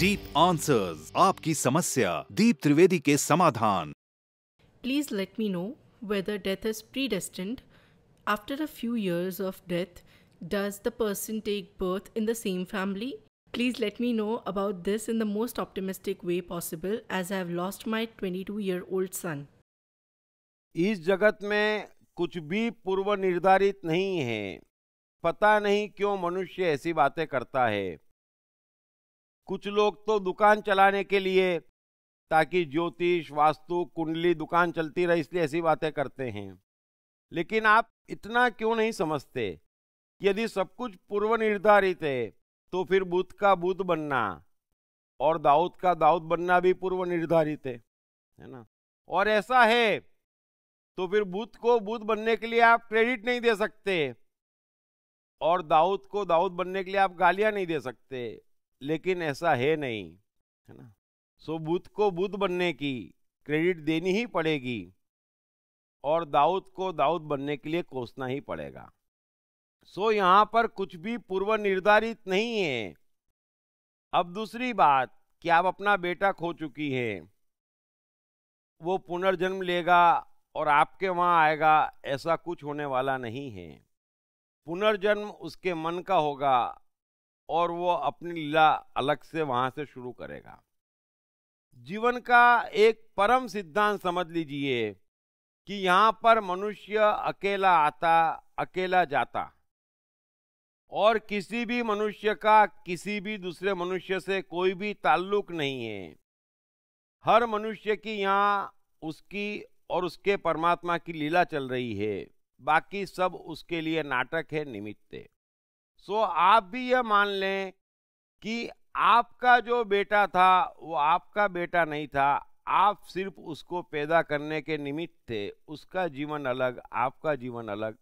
Deep answers, आपकी समस्या, दीप त्रिवेदी के समाधान। Please let me know whether death is predestined. After a few years of death, does the person take birth in the same family? Please let me know about this in the most optimistic way possible, as I have lost my 22-year-old son. इस जगत में कुछ भी पूर्व निर्धारित नहीं है। पता नहीं क्यों मनुष्य ऐसी बातें करता है। कुछ लोग तो दुकान चलाने के लिए, ताकि ज्योतिष, वास्तु, कुंडली, दुकान चलती रहे, इसलिए ऐसी बातें करते हैं। लेकिन आप इतना क्यों नहीं समझते कि यदि सब कुछ पूर्व निर्धारित है तो फिर बुध का बुध बनना और दाऊद का दाऊद बनना भी पूर्व निर्धारित है ना? और ऐसा है तो फिर बुध को बुध बनने के लिए आप क्रेडिट नहीं दे सकते और दाऊद को दाऊद बनने के लिए आप गालियां नहीं दे सकते। लेकिन ऐसा है नहीं, है ना? सो बुध को बुध बनने की क्रेडिट देनी ही पड़ेगी और दाऊद को दाऊद बनने के लिए कोसना ही पड़ेगा। सो यहाँ पर कुछ भी पूर्व निर्धारित नहीं है। अब दूसरी बात कि आप अपना बेटा खो चुकी है, वो पुनर्जन्म लेगा और आपके वहाँ आएगा, ऐसा कुछ होने वाला नहीं है। पुनर्जन्म उसके मन का होगा और वो अपनी लीला अलग से वहाँ से शुरू करेगा। जीवन का एक परम सिद्धांत समझ लीजिए कि यहाँ पर मनुष्य अकेला आता, अकेला जाता और किसी भी मनुष्य का किसी भी दूसरे मनुष्य से कोई भी ताल्लुक नहीं है। हर मनुष्य की यहाँ उसकी और उसके परमात्मा की लीला चल रही है, बाकी सब उसके लिए नाटक है, निमित्त है। सो आप भी यह मान लें कि आपका जो बेटा था वो आपका बेटा नहीं था, आप सिर्फ उसको पैदा करने के निमित्त थे। उसका जीवन अलग, आपका जीवन अलग।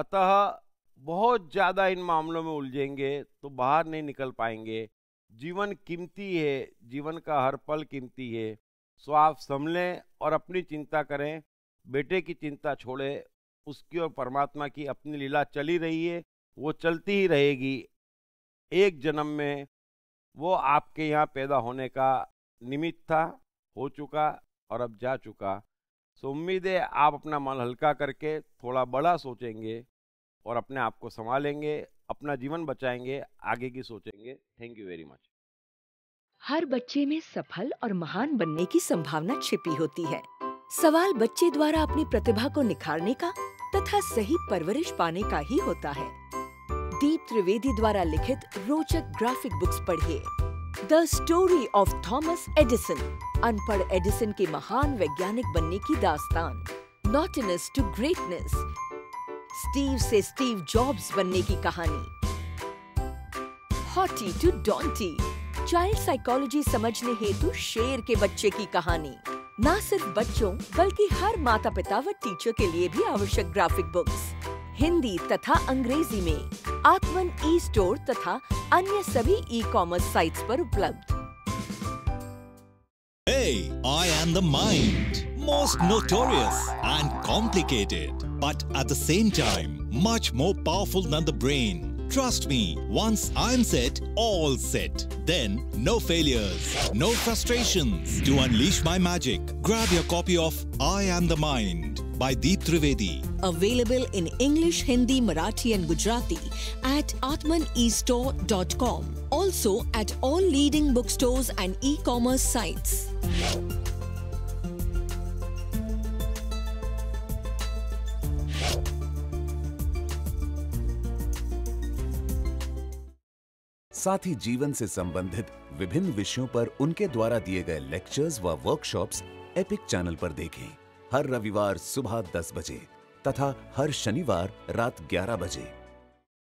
अतः बहुत ज़्यादा इन मामलों में उलझेंगे तो बाहर नहीं निकल पाएंगे। जीवन कीमती है, जीवन का हर पल कीमती है। सो आप संभलें और अपनी चिंता करें, बेटे की चिंता छोड़ें। उसकी और परमात्मा की अपनी लीला चली रही है, वो चलती ही रहेगी। एक जन्म में वो आपके यहाँ पैदा होने का निमित्त था, हो चुका और अब जा चुका। सो उम्मीद है आप अपना मन हल्का करके थोड़ा बड़ा सोचेंगे और अपने आप को संभालेंगे, अपना जीवन बचाएंगे, आगे की सोचेंगे। Thank you very much. हर बच्चे में सफल और महान बनने की संभावना छिपी होती है। सवाल बच्चे द्वारा अपनी प्रतिभा को निखारने का तथा सही परवरिश पाने का ही होता है। दीप त्रिवेदी द्वारा लिखित रोचक ग्राफिक बुक्स पढ़िए। The story of Thomas Edison, अनपढ़ एडिसन के महान वैज्ञानिक बनने की दास्तान। नॉटिनेस टू ग्रेटनेस, स्टीव से स्टीव जॉब्स बनने की कहानी। हॉटी टू डॉन्टी, चाइल्ड साइकोलॉजी समझने हेतु शेर के बच्चे की कहानी। ना सिर्फ बच्चों बल्कि हर माता पिता व टीचर के लिए भी आवश्यक ग्राफिक बुक्स हिंदी तथा अंग्रेजी में आत्मन ई स्टोर तथा अन्य सभी ई कॉमर्स साइट्स पर उपलब्ध। Hey, I am the mind, most notorious and complicated, but at the same time much more powerful than the brain. Trust me, once I'm set, all set. Then no failures, no frustrations. To unleash my magic, grab your copy of I Am the Mind by Deep Trivedi. Available in English, Hindi, Marathi and Gujarati at atmanestore.com. Also at all leading bookstores and e-commerce sites. साथ ही जीवन से संबंधित विभिन्न विषयों पर उनके द्वारा दिए गए लेक्चर्स व वर्कशॉप्स एपिक चैनल पर देखें। हर रविवार सुबह 10 बजे तथा हर शनिवार रात 11 बजे।